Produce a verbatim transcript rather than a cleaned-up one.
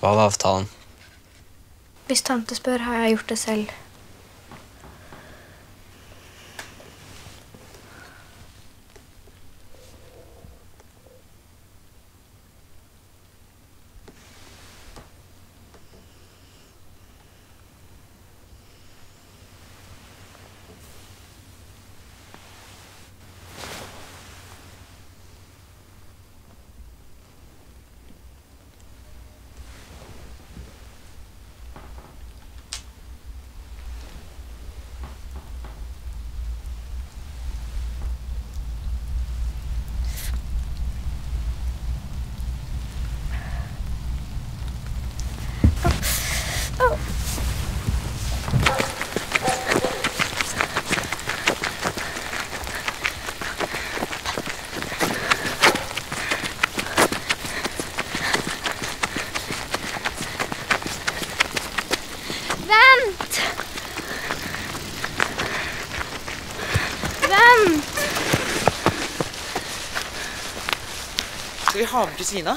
Hva var avtalen? Hvis tante spør, har jeg gjort det selv. Har med Kristina?